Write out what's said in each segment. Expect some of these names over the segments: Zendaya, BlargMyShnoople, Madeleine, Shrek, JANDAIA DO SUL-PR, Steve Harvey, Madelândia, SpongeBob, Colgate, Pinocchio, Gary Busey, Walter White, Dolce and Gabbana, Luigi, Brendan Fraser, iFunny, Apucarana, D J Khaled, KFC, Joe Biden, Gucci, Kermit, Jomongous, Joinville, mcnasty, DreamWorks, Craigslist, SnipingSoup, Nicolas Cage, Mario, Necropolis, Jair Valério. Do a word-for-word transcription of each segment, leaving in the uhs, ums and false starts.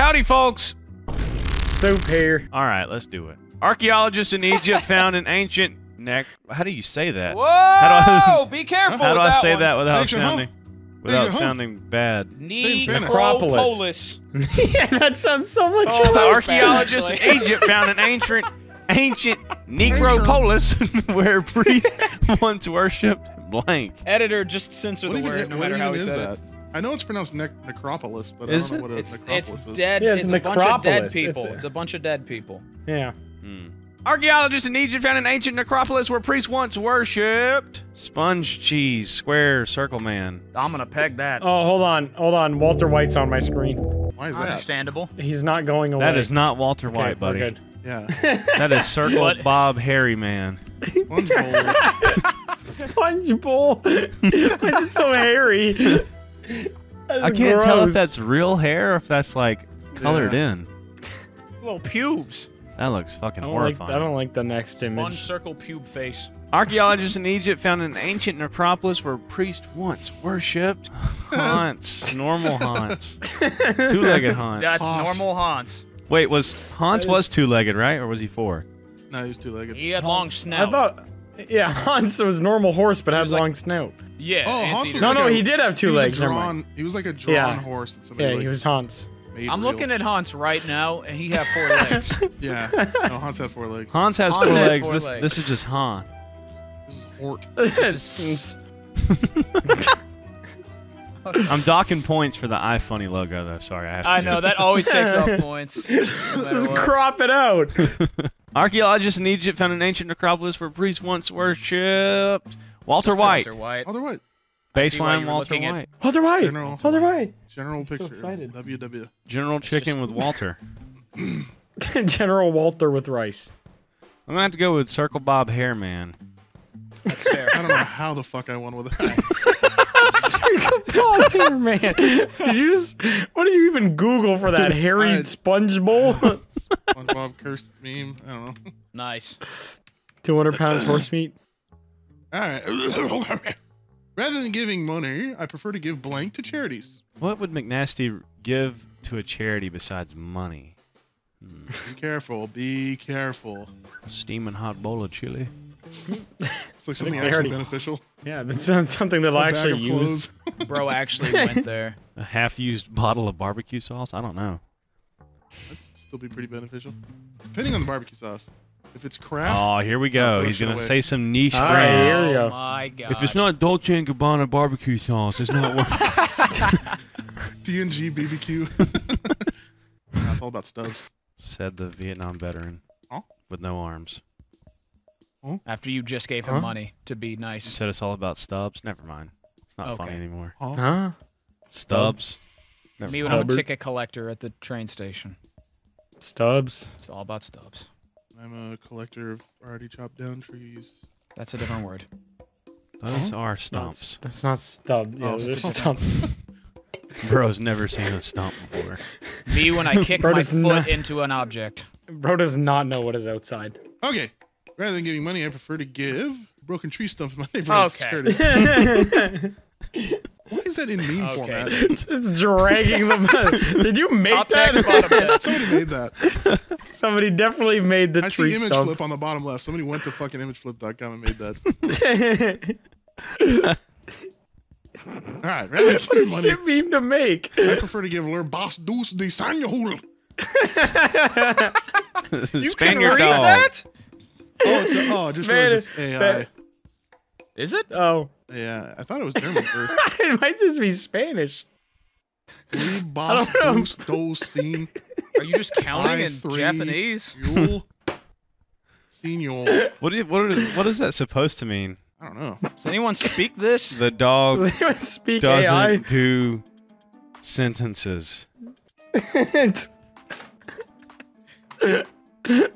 Howdy, folks. Soup here. All right, let's do it. Archaeologists in Egypt found an ancient neck. How do you say that? Whoa! How do I, be careful. How do I say one. that without sounding without sounding bad? Necropolis. Yeah, that sounds so much. Oh, the archaeologists in Egypt found an ancient ancient necropolis where priests once worshipped blank. Editor just censored the word, no matter how he said it. I know it's pronounced ne necropolis, but is I don't it? know what a it's, necropolis it's dead, is. Yeah, it's it's a bunch of dead people. It's a, it's a bunch of dead people. Yeah. Hmm. Archaeologists in Egypt found an ancient necropolis where priests once worshipped sponge cheese, square, circle man. I'm gonna peg that. Oh, hold on, hold on. Walter White's on my screen. Why is that? Understandable. He's not going away. That is not Walter okay, White, buddy. We're good. Yeah. That is circle what? Bob Harry man. Sponge bowl. Sponge bowl. Why is it so hairy? I can't gross. tell if that's real hair or if that's like colored yeah. in. Little pubes. That looks fucking I horrifying. Like, I don't like the next Sponge image. Sponge circle pube face. Archaeologists in Egypt found an ancient necropolis where priests once worshipped haunts. Normal haunts. Two-legged haunts. That's haunts. normal haunts. Wait, was Hans was two-legged, right? Or was he four? No, he was two-legged. He had long snout. I thought... Yeah, Hans was normal horse, but had like, long snout. Yeah. Oh, Hans was no, like no, a, he did have two he legs. Drawn, he was like a drawn yeah. horse. That yeah, like he was Hans. I'm real. looking at Hans right now, and he had four legs. Yeah. No, Hans had four legs. Hans has Hans four, legs. four this, legs. This is just Han. This is Hort. This is... I'm docking points for the iFunny logo, though. Sorry, I have to I know, it. that always takes off points. No Just what. crop it out. Archaeologists in Egypt found an ancient necropolis where priests once worshipped Walter White. Walter White. Walter White. Baseline Walter White. Walter White. General, Walter White. General picture. So W W. General it's chicken just... with Walter. General Walter with rice. I'm gonna have to go with Circle Bob Hair Man. That's fair. I don't know how the fuck I won with that. Circle Bob Hair Man. Did you just? What did you even Google for that hairy I, sponge bowl? SpongeBob cursed meme. I don't know. Nice. two hundred pounds horse meat. All right. Rather than giving money, I prefer to give blank to charities. What would mcnasty give to a charity besides money? Hmm. Be careful. Be careful. A steaming hot bowl of chili. It's like something actually already, beneficial. Yeah, that sounds something that'll actually use. Bro actually went there. A half-used bottle of barbecue sauce? I don't know. That'd still be pretty beneficial. Depending on the barbecue sauce. If it's craft... Oh, here we go. He's going to say some niche brand. Right, here we go. Oh, my God. If it's not Dolce and Gabbana barbecue sauce, it's not worth it. D and G B B Q. Nah, it's all about stuff. Said the Vietnam veteran. Huh? With no arms. After you just gave him huh? money to be nice. You said it's all about stubs. Never mind. It's not okay. funny anymore. Huh? huh? Stubs. Never Me when I'm a ticket collector at the train station. Stubs. It's all about stubs. I'm a collector of already chopped down trees. That's a different word. Those huh? are stumps. That's not stub. Yeah, oh, those stumps. stumps. Bro's never seen a stump before. Me when I kick Bro my foot not... into an object. Bro does not know what is outside. Okay. Rather than giving money, I prefer to give broken tree stumps my neighborhood charities. Okay. Why is that in meme okay. format? Just dragging them out. Did you make Top that? Text, bottom Somebody made that. Somebody definitely made the I tree I see image stump. flip on the bottom left. Somebody went to fucking image flip dot com and made that. All right. Rather than giving money, what meme to make? I prefer to give Lur Bas Deuce de Sanjahul. You can read dog. that? Oh, it's a, oh, I just Man, realized it's A I. That, is it? Oh. Yeah, I thought it was German first. It might just be Spanish. Three boss dos dos scene. Are you just counting I in three, Japanese? You, senior. What, do you, what, are, what is that supposed to mean? I don't know. Does anyone speak this? The dog does speak doesn't A I? do sentences.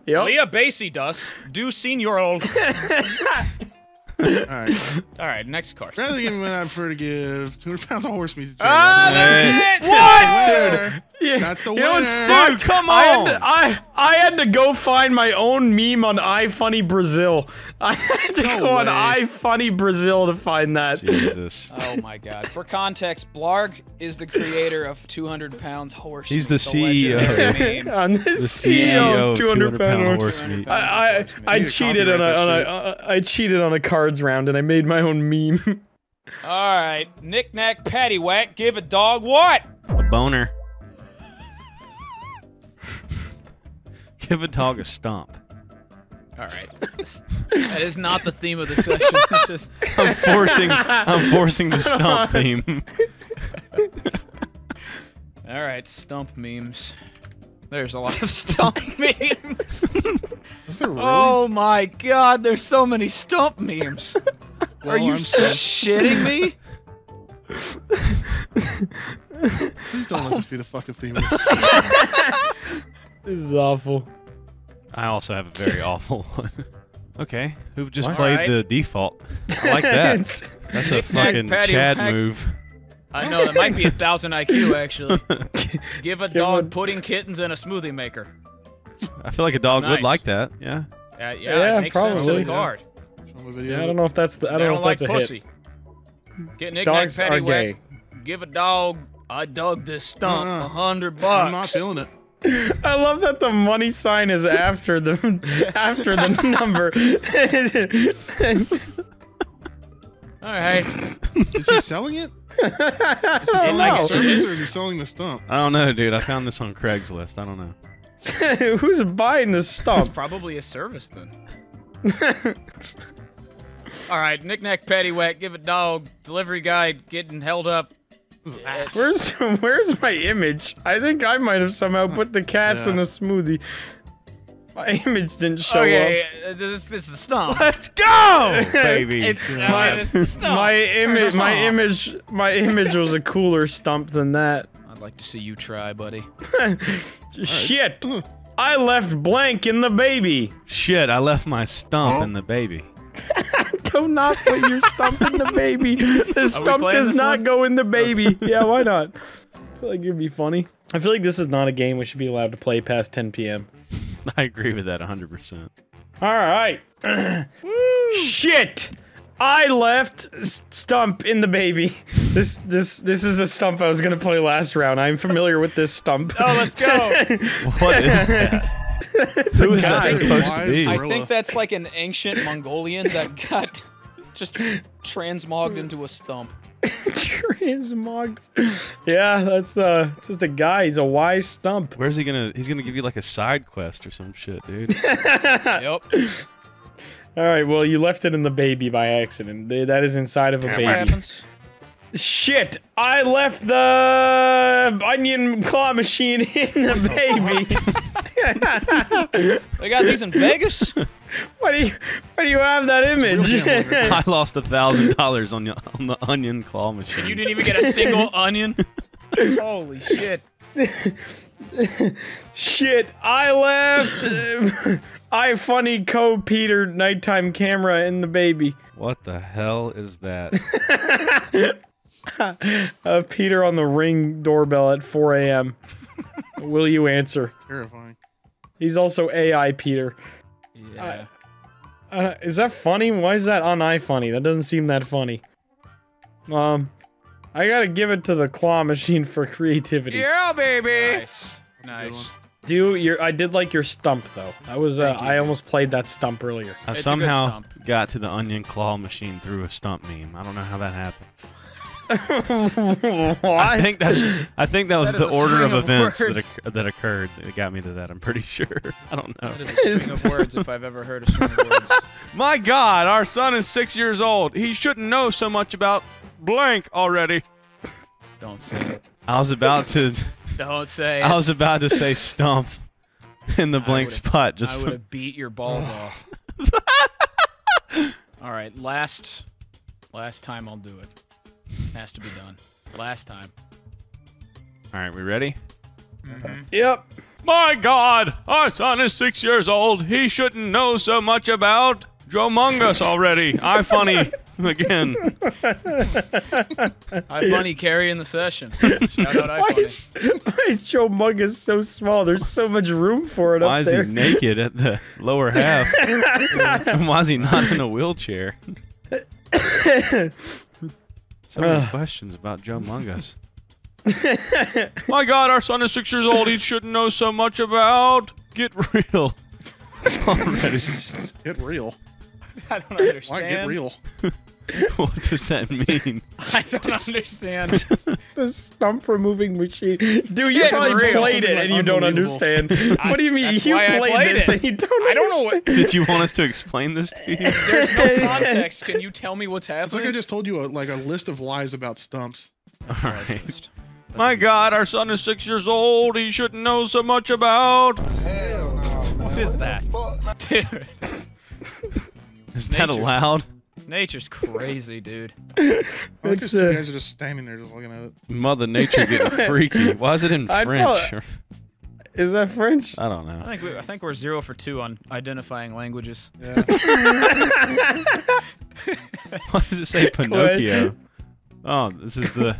Yep. Leah Basie does. Do senior old. Alright. Alright, next card. Rather than giving money, I prefer to give two hundred pounds of horse meat to charity. Oh, that's it! What? Yeah. That's the winner. You know what's fucked? Dude, come on. I had, to, I, I had to go find my own meme on iFunny Brazil. I had to no go way. on iFunny Brazil to find that. Jesus. Oh my god. For context, Blarg is the creator of two hundred pounds Horse He's meat, the, the C E O. I'm the, the C E O of two hundred pound Horse Meat. I, I, I cheated on a, on a, uh, I cheated on a cards round and I made my own meme. All right, knick-knack, paddywhack, give a dog what? A boner. Give a dog a stomp. All right. That is not the theme of the session. It's just I'm forcing. I'm forcing the stomp theme. All right, stomp memes. There's a lot of stump memes. Is there really? Oh my god, there's so many stump memes. Well, Are you shitting me? Please don't oh. let this be the fucking theme of this. This is awful. I also have a very awful one. Okay, who just what? played right. the default? I like that. That's a fucking Chad move. I know, that might be a thousand I Q, actually. Give a Give dog a... pudding kittens and a smoothie maker. I feel like a dog nice. would like that, yeah. Uh, yeah, yeah, it makes probably. sense to the card. Yeah. Yeah, I don't know if that's the, I don't they know don't if that's like a pussy. Hit. Get knick Dogs knack, patty are whack. Gay. Give a dog, I dug this stump, a uh, hundred bucks. I'm not feeling it. I love that the money sign is after the, after the number. Alright. Is he selling it? Is he selling the service or is he selling the stump? I don't know, dude. I found this on Craigslist. I don't know. Who's buying this stump? It's probably a service, then. Alright, knick-knack, paddywhack, give a dog, delivery guy getting held up. Yes. Where's where's my image? I think I might have somehow put the cats yeah. in a smoothie. My image didn't show okay, up. Yeah, it's, it's the stomp. Let's go, baby. It's, yeah. my, it's the stump. My image, my image, my image was a cooler stump than that. I'd like to see you try, buddy. Shit! I left blank in the baby. Shit! I left my stump oh. in the baby. Do not put your stump in the baby. The stump does not one? go in the baby. Yeah, why not? I feel like it'd be funny. I feel like this is not a game we should be allowed to play past ten P M I agree with that one hundred percent. Alright. Shit! I left stump in the baby. This this this is a stump I was gonna play last round. I'm familiar with this stump. Oh, let's go! What is that? Who is that supposed to be? I think that's like an ancient Mongolian that got just transmogged into a stump. Transmogged. Yeah, that's uh, just a guy. He's a wise stump. Where's he gonna? He's gonna give you like a side quest or some shit, dude. Yep. All right. Well, you left it in the baby by accident. That is inside of a baby. What happens? Shit! I left the onion claw machine in the baby. They got these in Vegas? Why do you, why do you have that image? I lost a thousand dollars on the on the onion claw machine. And you didn't even get a single onion? Holy shit! Shit! I left uh, I funny co Peter nighttime camera in the baby. What the hell is that? uh, Peter on the Ring doorbell at four A M Will you answer? It's terrifying. He's also A I Peter. Yeah. Uh, uh, is that funny? Why is that on iFunny? That doesn't seem that funny. Um, I gotta give it to the claw machine for creativity. Yeah, baby. Nice. Nice. Do your? I did like your stump though. That was. Uh, I almost played that stump earlier. I it's somehow got to the onion claw machine through a stump meme. I don't know how that happened. What? I think that's. I think that was that the order of, of events that that occurred that got me to that. I'm pretty sure. I don't know. That is a string of words if I've ever heard a string of words. My God, our son is six years old. He shouldn't know so much about blank already. Don't say it. I was about to. Don't say. It. I was about to say stump in the blank spot. Just. I would have beat your balls off. All right, last, last time I'll do it. Has to be done. Last time. Alright, we ready? Mm-hmm. Yep. My God! Our son is six years old. He shouldn't know so much about Jomongous already. I funny again. I funny carrying the session. Shout out I why funny. Is, why is Jomongous so small? There's so much room for it why up there. Why is he naked at the lower half? And why is he not in a wheelchair? So many uh. questions about Jomongous. My God, our son is six years old. He shouldn't know so much about. Get real. Already. Get real. I don't understand. Why get real? What does that mean? I don't understand. The stump removing machine. Dude, you probably played it like and you don't understand. I, what do you mean? You played, played this it. and you don't understand? I don't know what. Did you want us to explain this to you? There's no context. Can you tell me what's happening? It's like I just told you a, like a list of lies about stumps. All right. My God, our son is six years old. He shouldn't know so much about. Hell no. What is that? Dude. Is that allowed? Nature's crazy, dude. I like these two guys are just standing there just looking at it. Mother Nature getting freaky. Why is it in French? Thought, is that French? I don't know. I think, we, I think we're zero for two on identifying languages. Yeah. Why does it say Pinocchio? Oh, this is the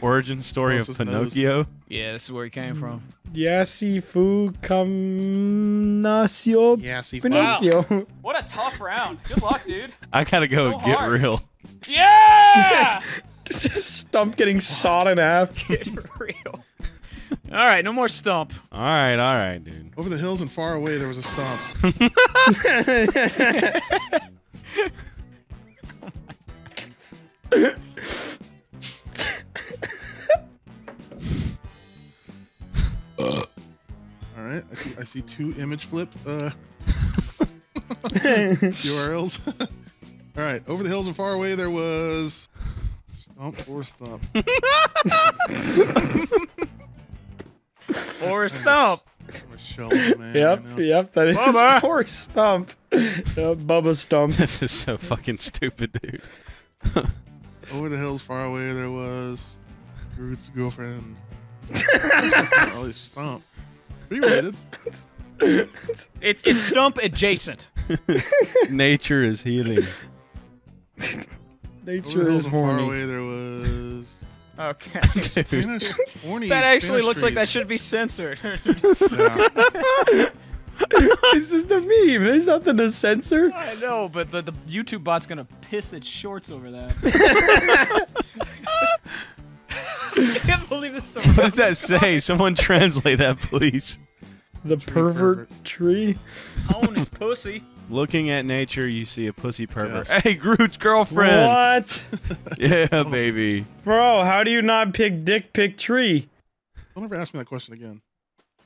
origin story of Pinocchio? Nose. Yeah, this is where he came from. Yasifu Kamnasio Yasifu. Pinocchio. Wow. What a tough round. Good luck, dude. I gotta go so get hard. real. Yeah! Just stump getting sawed in half. Get real. Alright, no more stump. Alright, alright, dude. Over the hills and far away, there was a stump. Oh Alright, I see, I see two image flip uh, U R Ls. Alright, over the hills and far away there was stump or stump. or stump. I'm a shell, man, yep, you know? yep, that is Bubba. Or stump. Uh, Bubba stump. This is so fucking stupid, dude. Over the hills far away there was Groot's girlfriend. That's not really stump. Related. It's it's stump adjacent. Nature is healing. Nature Over is horny. Far away there was. Okay. Horny that actually looks trees. Like that should be censored. Yeah. It's just a meme. There's nothing to censor. I know, but the, the YouTube bot's gonna piss its shorts over that. I can't believe this is so What does that say? Someone translate that, please. The tree pervert, pervert tree. Own his pussy. Looking at nature, you see a pussy pervert. Yes. Hey, Groot's girlfriend. What? Yeah, baby. Bro, how do you not pick dick, pick tree? Don't ever ask me that question again.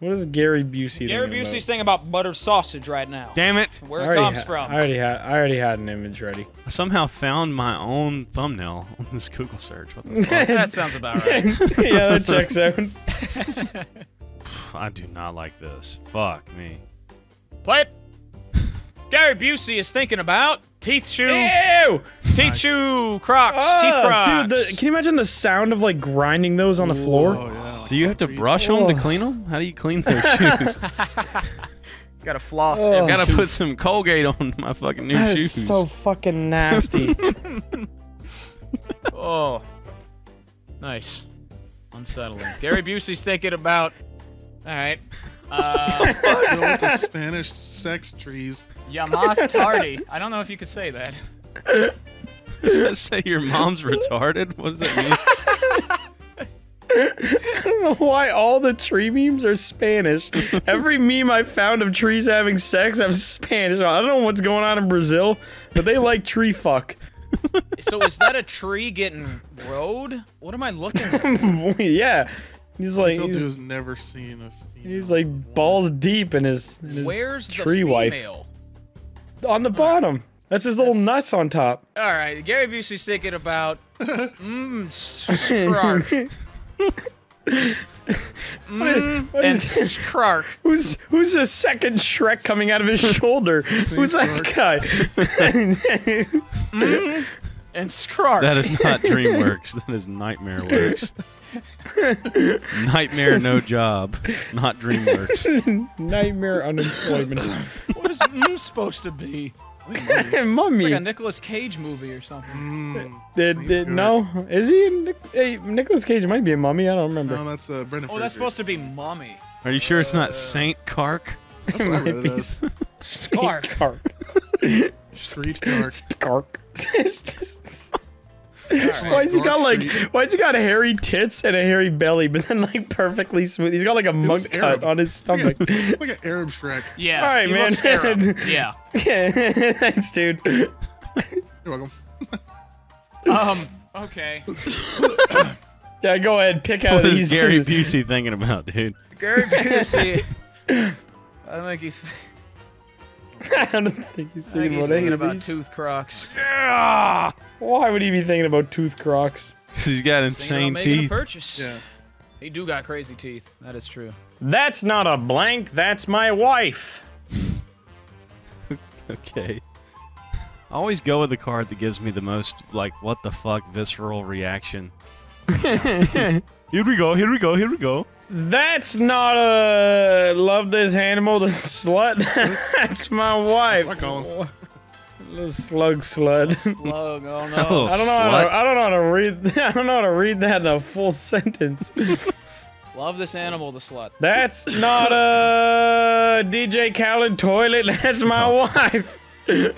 What is Gary Busey? Gary Busey's about? thing about buttered sausage right now. Damn it! Where it comes from. I already had. I already had an image ready. I somehow found my own thumbnail on this Google search. What the fuck? That sounds about right. Yeah, that checks out. I do not like this. Fuck me. Play it. Gary Busey is thinking about teeth shoe. Ew! Teeth nice. shoe Crocs. Oh, teeth Crocs. Dude, the, can you imagine the sound of like grinding those on the Whoa, floor? Yeah. Do you have to brush them to clean them? How do you clean those shoes? Got to floss. Oh, Got to put some Colgate on my fucking new that shoes. Is so fucking nasty. Oh, nice, unsettling. Gary Busey's thinking about. All right. Uh, with the Spanish sex trees. Yamas tardy. I don't know if you could say that. Does that say your mom's retarded? What does that mean? I don't know why all the tree memes are Spanish. Every meme I found of trees having sex have Spanish. I don't know what's going on in Brazil, but they like tree fuck. So is that a tree getting rode? What am I looking at? Yeah. He's like he's, dude's never seen a female. He's like balls deep in his, in his Where's tree the female? wife. On the bottom. That's his little That's... nuts on top. All right, Gary Busey's thinking about mmm Mm, what is, and Skrark. Who's who's the second Shrek coming out of his shoulder? Who's that guy? Mm, and Skrark. That is not DreamWorks. That is Nightmare Works. Nightmare no job. Not DreamWorks. Nightmare unemployment. What is mm supposed to be? Mummy. It's like a Nicolas Cage movie or something. Mm, did, did, no? Is he in... Hey, Nicolas Cage might be a mummy. I don't remember. No, that's uh, Brendan. Oh, Fraser. That's supposed to be Mummy. Are you sure uh, it's not Saint Kark? That's what I read it as. Kark. Kark. Street Kark. Kark. Why has he got like? Why has he got hairy tits and a hairy belly, but then like perfectly smooth? He's got like a mug cut on his stomach. Like an Arab Shrek. Yeah. All right, man. Yeah. Yeah. Thanks, dude. You're welcome. um. Okay. Yeah. Go ahead. Pick out. What is these Gary Busey thinking about, dude? Gary Busey. I think he's. I don't think he's thinking, I think he's about, thinking about tooth crocs. Yeah. Why would he be thinking about tooth crocs? Because he's got insane he's teeth. A purchase. Yeah. He do got crazy teeth. That is true. That's not a blank. That's my wife. Okay. I always go with the card that gives me the most like what the fuck visceral reaction. Here we go. Here we go. Here we go. That's not a love this animal, the slut. That's my wife. I call him. Little slug slut. Slug. Oh no. Oh, I don't know. How to, I don't know how to read. I don't know how to read that in a full sentence. Love this animal, the slut. That's not a D J Khaled toilet. That's my oh. wife. Whoa.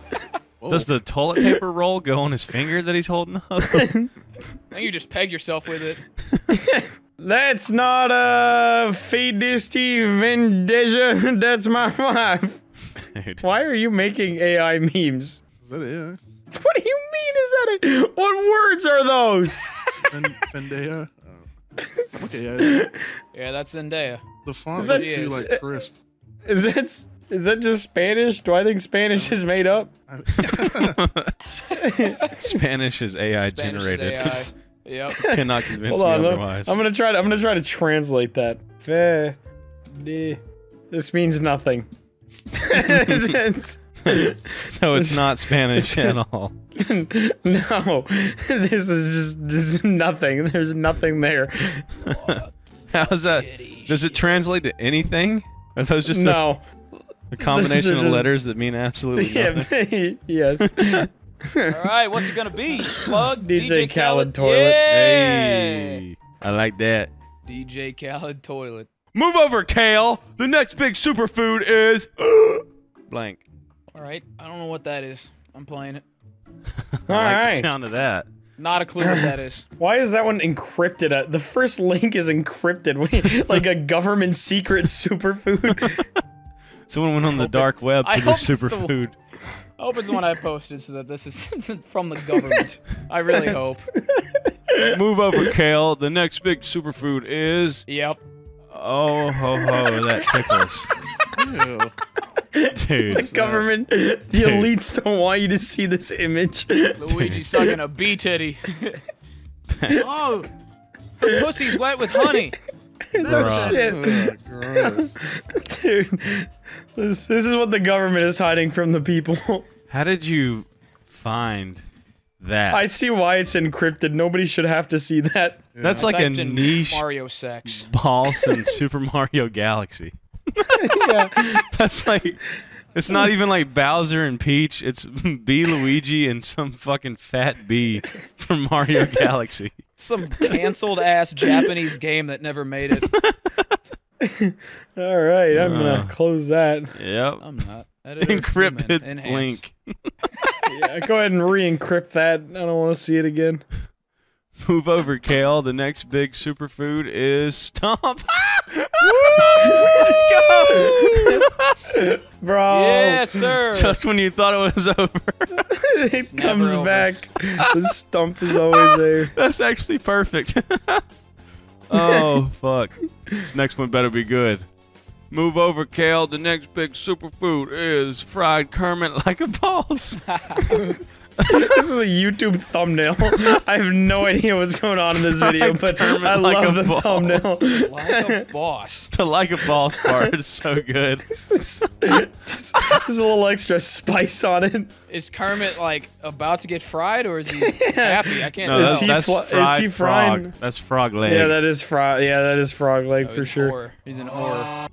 Does the toilet paper roll go on his finger that he's holding up? I think you just peg yourself with it. That's not a fidisti vendeja, that's my wife. Dude. Why are you making A I memes? Is that A I? What do you mean is that A I? What words are those? Vendeja? Oh. Okay, I... Yeah, that's Zendaya. The font is, is too, like, crisp. Is that, is that just Spanish? Do I think Spanish is made up? Spanish is A I Spanish generated. Is A I. Yep. Cannot convince Hold on, me otherwise. I'm gonna try to. I'm gonna try to translate that. This means nothing. So it's not Spanish at all. No, this is just this is nothing. There's nothing there. How's that? Does it translate to anything? Or are those just no. A, a combination of just, letters that mean absolutely nothing. Yeah, yes. Alright, what's it gonna be? Plug D J, D J Khaled, Khaled toilet. Yeah. Hey, I like that. D J Khaled toilet. Move over, Kale! The next big superfood is... blank. Alright, I don't know what that is. I'm playing it. I All like right. the sound of that. Not a clue what that is. Why is that one encrypted? Uh, the first link is encrypted. Like a government secret superfood. Someone went on the dark web for this superfood. I hope it's the one I posted so that this is from the government. I really hope. Move over, Kale. The next big superfood is... Yep. Oh, ho, ho, that tickles. Dude. The government, the Dude. elites don't want you to see this image. Luigi Dude. sucking a bee titty. Oh, the pussy's wet with honey. That shit. Gross. Dude, this, this is what the government is hiding from the people. How did you find that? I see why it's encrypted. Nobody should have to see that. Yeah. That's like a niche Mario sex. Balls in Super Mario Galaxy. Yeah. That's like, it's not even like Bowser and Peach. It's B Luigi and some fucking fat bee from Mario Galaxy. Some canceled ass Japanese game that never made it. All right, I'm uh, gonna close that. Yep. I'm not. Encrypted link. Yeah, go ahead and re-encrypt that. I don't want to see it again. Move over, Kale. The next big superfood is stomp. Let's go, bro. Yeah, sir. Just when you thought it was over, it it's comes back. The stump is always there. That's actually perfect. Oh fuck! This next one better be good. Move over, Kale. The next big superfood is fried Kermit like a balls. This is a YouTube thumbnail. I have no idea what's going on in this video, but Kermit I like love a the boss. thumbnail. Like a boss. The like a boss part is so good. There's a little extra spice on it. Is Kermit like about to get fried, or is he happy? I can't no, tell. That's, that's fried is he frog. Frying? That's frog leg. Yeah, that is frog. Yeah, that is frog leg oh, for he's sure. Horror. He's an horror.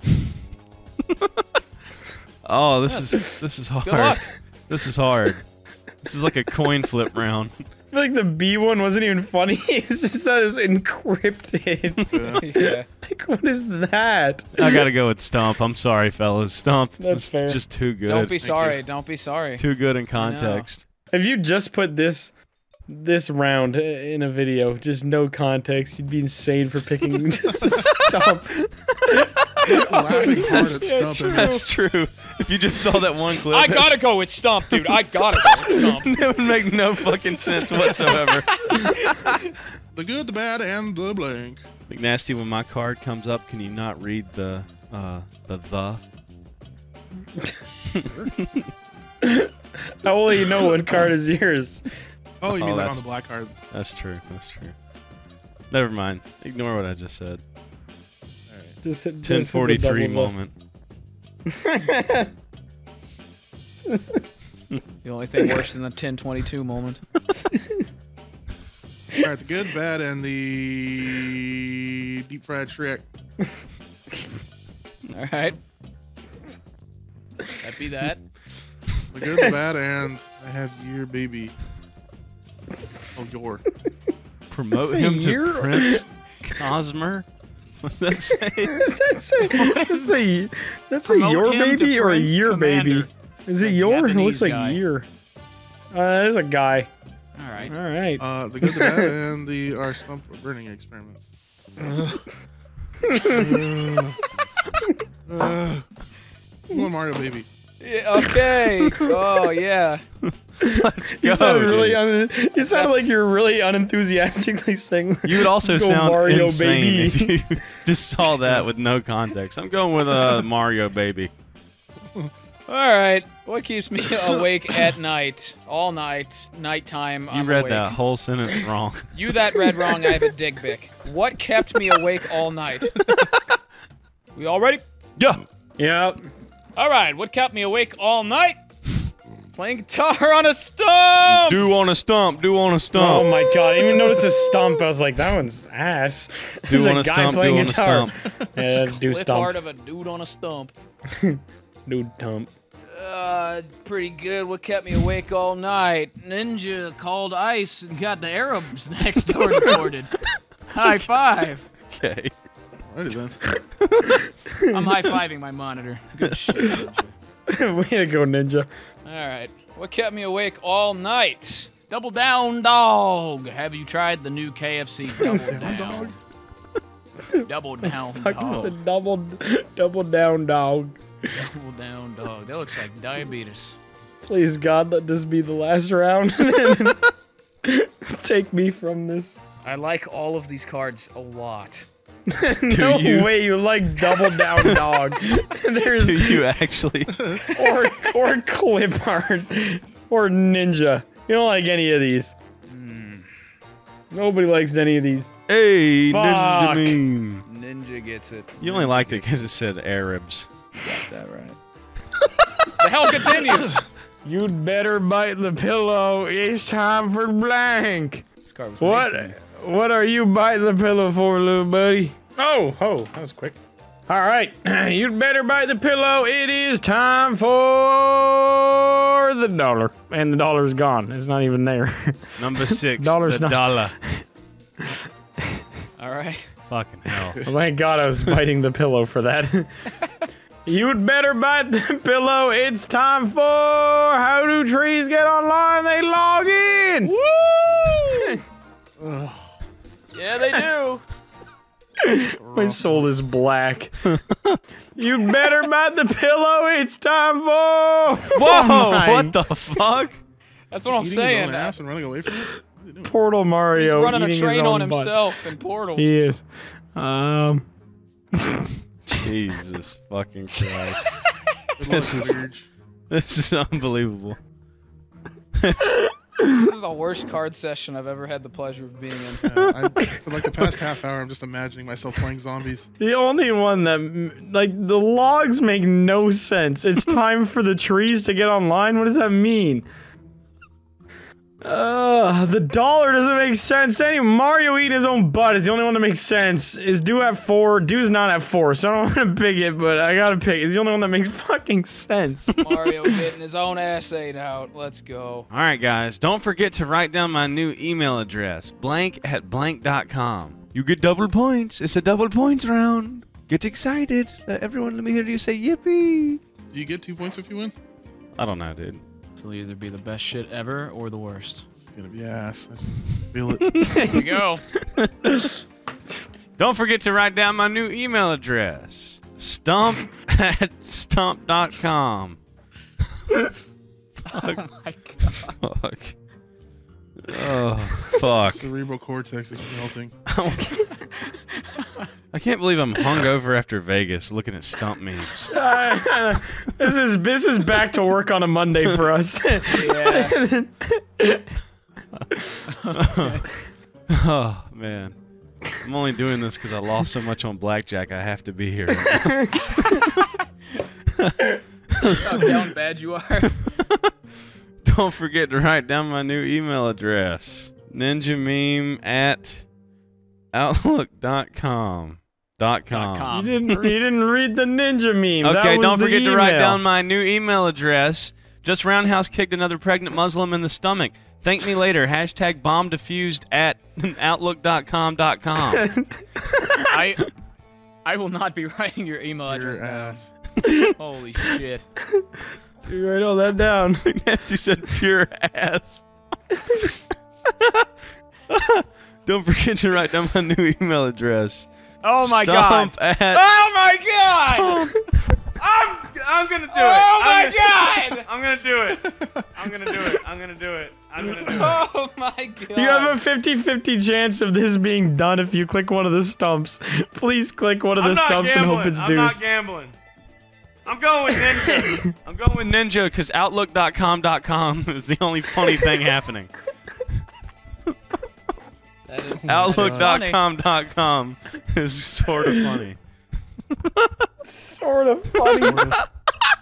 Oh, this yeah. is this is hard. Good luck. This is hard. This is like a coin flip round. I feel like the B one wasn't even funny. It's just that it was encrypted. Yeah. Like, what is that? I gotta go with Stump. I'm sorry, fellas. Stump. That's fair. Just too good. Don't be sorry. Don't be sorry. Too good in context. If you just put this this round in a video, just no context, you'd be insane for picking just a Stump. Laughing hard at Stump. That's true. If you just saw that one clip, I gotta go with Stump, dude. I gotta go with Stump. That would make no fucking sense whatsoever. The good, the bad, and the blank. McNasty, when my card comes up, can you not read the uh, the the? How will you know what card is yours? Oh, you mean oh, that on the black card? That's true. That's true. Never mind. Ignore what I just said. Just hit, ten forty-three just moment. The only thing worse than the ten twenty-two moment. Alright, the good, bad, and the deep fried Shrek. Alright. That'd be that. The good, the bad, and I have your baby. Oh, your. Promote him year? To Prince Cosmer? What's that say? Does that say, does that say, that's a your baby or a year baby? Is it your? It looks like year. Uh, there's a guy. All right. All right. Uh, the good, the bad, and the our stump burning experiments. Uh, uh, uh, one Mario baby. Yeah, okay. Oh yeah. Let's go. You sound really un you sound like you're really unenthusiastically saying. You would also sound Mario insane baby. If you just saw that with no context. I'm going with a uh, Mario baby. All right. What keeps me awake at night? All night, nighttime. You I'm read awake. That whole sentence wrong. You that read wrong. I have a dig pic. What kept me awake all night? We all ready? Yeah. Yeah. All right, what kept me awake all night? Playing guitar on a stump! Do on a stump, do on a stump. Oh my god, I even noticed a stump. I was like, that one's ass. Do on a, a stump, do on guitar. A stump. Yeah, do stump. Part of a dude on a stump. Dude dump. Uh, pretty good. What kept me awake all night? Ninja called ICE and got the Arabs next door deported. High five. Okay. I'm high-fiving my monitor. Good shit, Ninja. Way to go, Ninja. Alright. What kept me awake all night? Double Down Dog. Have you tried the new K F C Double Down? Double Down Dog. It's a double, double Down Dog. Double Down Dog. That looks like diabetes. Please, God, let this be the last round. Take me from this. I like all of these cards a lot. No you? Way you like Double Down Dog. There's do you actually? Or or clip art or Ninja. You don't like any of these. Mm. Nobody likes any of these. Hey, fuck. Ninja meme. Ninja gets it. You only liked it because it said Arabs. Got that right. The hell continues. You'd better bite the pillow. It's time for blank. This card was what? What are you biting the pillow for, little buddy? Oh, oh, that was quick. All right, you'd better bite the pillow. It is time for the dollar. And the dollar's gone. It's not even there. Number six, dollar's the not... dollar. All right. Fucking hell. Well, thank God I was biting the pillow for that. You'd better bite the pillow. It's time for How Do Trees Get Online? They log in. Woo! Ugh. Yeah, they do. My soul is black. You better bite the pillow. It's time for. Whoa! Oh what the fuck? That's what I'm saying. Ass and running away from it? Portal Mario. He's running a train on butt. Himself in Portal. He is. Um. Jesus fucking Christ! This is this is unbelievable. This is the worst card session I've ever had the pleasure of being in. Uh, I, for like the past half hour, I'm just imagining myself playing zombies. The only one that, like, the logs make no sense. It's time for the trees to get online. What does that mean? Uh, the dollar doesn't make sense. Any Mario eating his own butt is the only one that makes sense. Is due at four, due's not at four, so I don't want to pick it, but I gotta pick. It's the only one that makes fucking sense. Mario getting his own ass ate out. Let's go. All right, guys, don't forget to write down my new email address, blank at blank dot com. You get double points. It's a double points round. Get excited. Let everyone, let me hear you say yippee. Do you get two points if you win? I don't know, dude. It'll either be the best shit ever or the worst. It's gonna be ass. I feel it. There you go. Don't forget to write down my new email address. stump at stump dot com. Fuck. Oh my God. Fuck. Oh, fuck. Cerebral cortex is melting. I can't believe I'm hungover after Vegas looking at stump memes. Uh, this is this is back to work on a Monday for us. Yeah. Okay. Oh, man. I'm only doing this because I lost so much on blackjack. I have to be here. Right now. How down bad you are. Don't forget to write down my new email address. ninja meme at outlook dot com. Dot com. You didn't, you didn't read the ninja meme. Okay, that was don't forget email. to write down my new email address. Just roundhouse kicked another pregnant Muslim in the stomach. Thank me later. Hashtag bomb diffused at outlook dot com. Dot com. I, I will not be writing your email address. Your ass. Holy shit. You write all that down. Nasty said pure ass. Don't forget to write down my new email address. Oh my Stomp god. At oh my god! Stomp. I'm I'm gonna do it. Oh my I'm gonna, god! I'm gonna do it. I'm gonna do it. I'm gonna do it. I'm gonna do it. Oh my god. You have a fifty fifty chance of this being done if you click one of the stumps. Please click one of the stumps gambling. and hope it's deuce. I'm not gambling. I'm going with Ninja. I'm going with Ninja because outlook dot com dot com is the only funny thing happening. outlook dot com dot com is sort of funny. Sort of funny.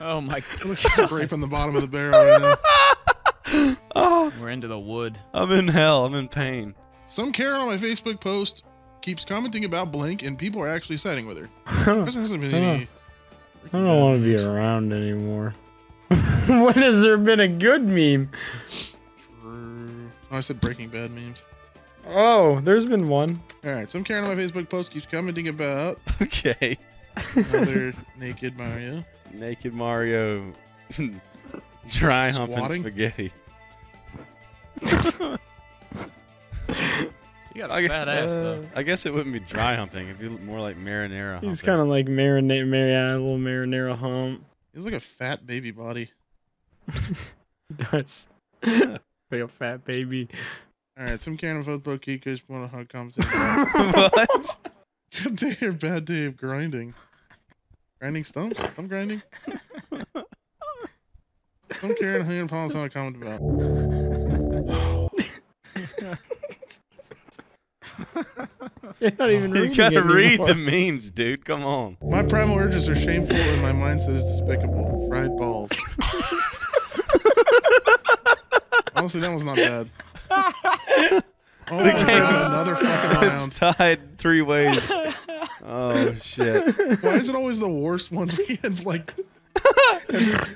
Oh my god. Scraping the bottom of the barrel right now. Oh. We're into the wood. I'm in hell. I'm in pain. Some Karen on my Facebook post keeps commenting about blank and people are actually siding with her. There hasn't been any... I don't want to be around anymore. When has there been a good meme? True. Oh, I said Breaking Bad memes. Oh, there's been one. Alright, some Karen on my Facebook post keeps commenting about... Okay. Another Naked Mario. Naked Mario. Dry humping spaghetti. You got a I fat guess, ass, though. I guess it wouldn't be dry humping. It'd be more like marinara humping. He's kind of like marinara, marinara, a little marinara hump. He's like a fat baby body. He does. Yeah. Like a fat baby. All right, some kind of football geekers want to hug comments. What? Good day or bad day of grinding? Grinding stumps? I'm grinding. Don't care anything and follow a comment about. You're not even reading. You gotta read the memes, dude. Come on. My primal urges are shameful and my mindset is despicable. Fried balls. Honestly, that was not bad. Oh, the game's another fucking round. It's tied three ways. Oh shit. Why is it always the worst ones we end like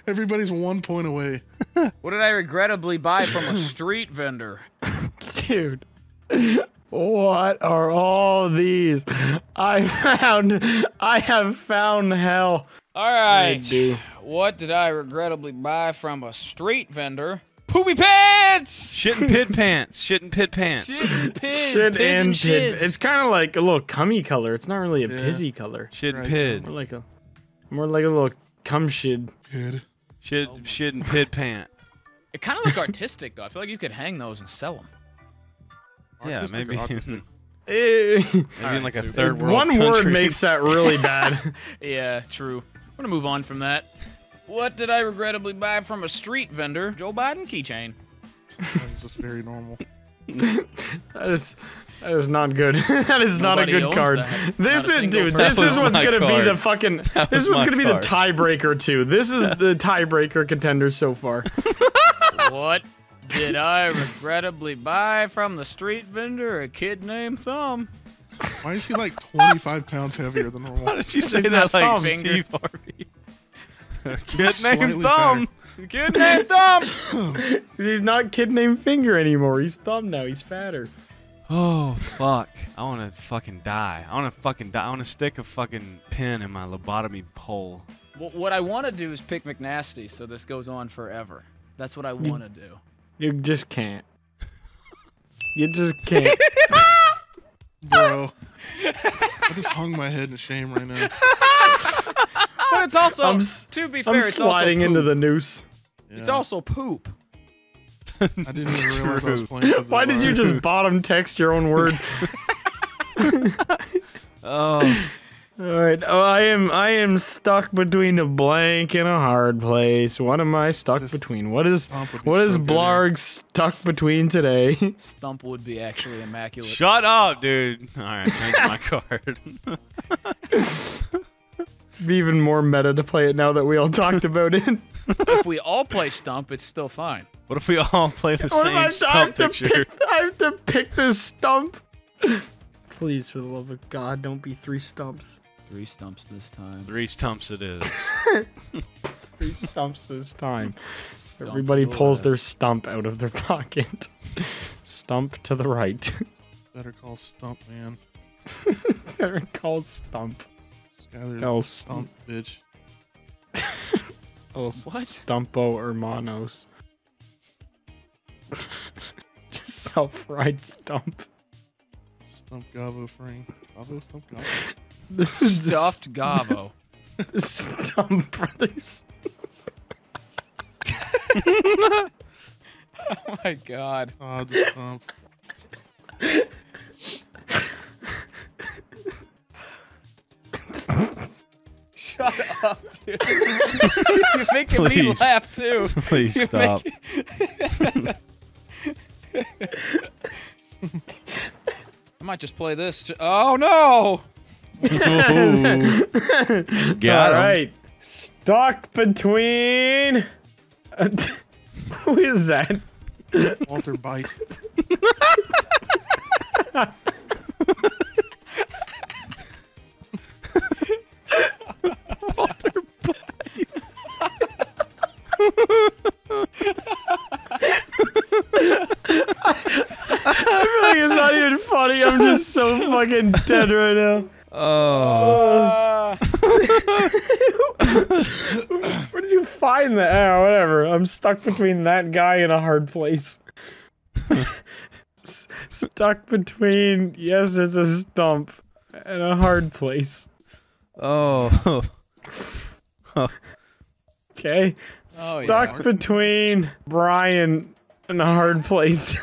everybody's one point away? What did I regrettably buy from a street vendor? Dude. What are all these? I found... I have found hell. Alright. What did I regrettably buy from a street vendor? Poopy pants! Shit and pit pants. Shit and pit pants. Shit and piz. Shit piz and, and pit. It's kind of like a little cummy color. It's not really a yeah. pizzy color. Shit and right. pid. More like a... More like a little cum shit. Pid. Shit, oh. shit and pit pant. It kind of looks artistic, though. I feel like you could hang those and sell them. Artistic yeah, maybe. Maybe right, in like a third world country. One word makes that really bad. Yeah, true. I'm gonna move on from that. What did I regrettably buy from a street vendor? Joe Biden keychain. That's just very normal. That is, that is not good. That is Nobody not a good card. That. This not is, dude. This is what's gonna card. be the fucking. This is what's gonna card. be the tiebreaker too. This is the tiebreaker contender so far. What Did I regrettably buy from the street vendor a kid named Thumb? Why is he like twenty-five pounds heavier than normal? Why did you say that like Steve Harvey? A kid named Thumb. A kid named Thumb. He's not kid named Finger anymore. He's Thumb now. He's fatter. Oh fuck! I want to fucking die. I want to fucking die. I want to stick a fucking pin in my lobotomy pole. Well, what I want to do is pick mcnasty, so this goes on forever. That's what I want to do. You just can't. You just can't. Bro, I just hung my head in shame right now. But it's also, I'm, to be fair, I'm it's sliding also into the noose. Yeah. It's also poop. I didn't even realize I was playing. Why did you just bottom text your own word? Oh. All right. Oh, I am. I am stuck between a blank and a hard place. What am I stuck this between? What is? What so is Blarg stuck between today? Stump would be actually immaculate. Shut up, dude. All right, change my card. Be even more meta to play it now that we all talked about it. If we all play Stump, it's still fine. What if we all play the what same I, Stump I picture? Pick, I have to pick this Stump. Please, for the love of God, don't be three Stumps. Three stumps this time. Three stumps it is. Three stumps this time. Stump Everybody pulls left. their stump out of their pocket. Stump to the right. Better call Stump, man. Better call Stump. Oh, Stump, bitch. Oh, what? Stumpo hermanos. Just self-fried Stump. Stump Gavo Frank. Gavo Stump Gavo. This is Stuffed st Gavo. Stump Brothers. Oh my god. Oh, the Stump. Shut up, dude. You're making Please. me laugh, too. Please You're stop. Making... I might just play this. Oh, no! Got All right, him. Stuck between. Who is that? Walter Bite. Walter Bite. I feel like it's not even funny. I'm just so fucking dead right now. Oh. Uh. Where did you find that? Oh, whatever. I'm stuck between that guy and a hard place. S stuck between, yes, it's a stump, and a hard place. Oh. Oh. Okay. Oh, stuck yeah. between Brian and a hard place.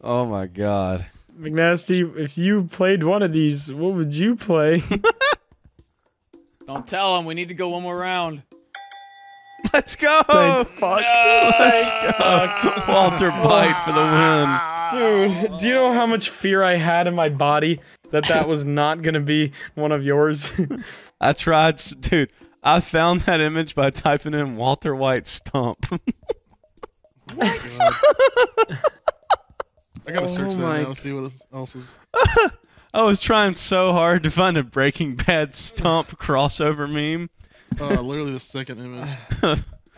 Oh my god. mcnasty, if you played one of these, what would you play? Don't tell him, we need to go one more round. Let's go! Thank fuck. No! Let's go! Walter Bite for the win. Dude, do you know how much fear I had in my body that that was not gonna be one of yours? I tried, dude, I found that image by typing in Walter White Stump. What? I gotta oh search that now and see what else is. I was trying so hard to find a Breaking Bad Stump crossover meme. Oh, uh, literally the second image.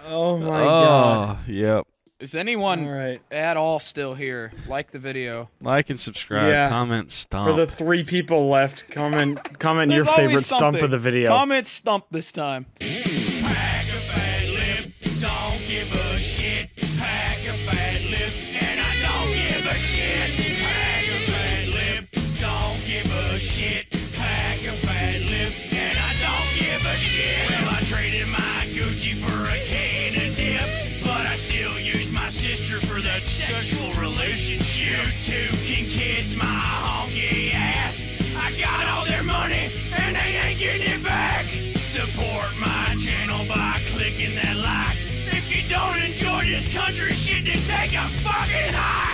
Oh my oh, god. Yep. Is anyone all right. at all still here? Like the video. Like and subscribe. Yeah. Comment Stump. For the three people left, comment comment your favorite something. Stump of the video. Comment Stump this time. Pack a fat lip, don't give a shit. Pack a fat lip. Shit, pack a fat lip, don't give a shit. Pack a fat lip, and I don't give a shit. Well, I traded my Gucci for a can of dip, but I still use my sister for that sexual relationship. You two can kiss my honky ass. I got all their money, and they ain't getting it back. Support my channel by clicking that like. If you don't enjoy this country shit, then take a fucking hike.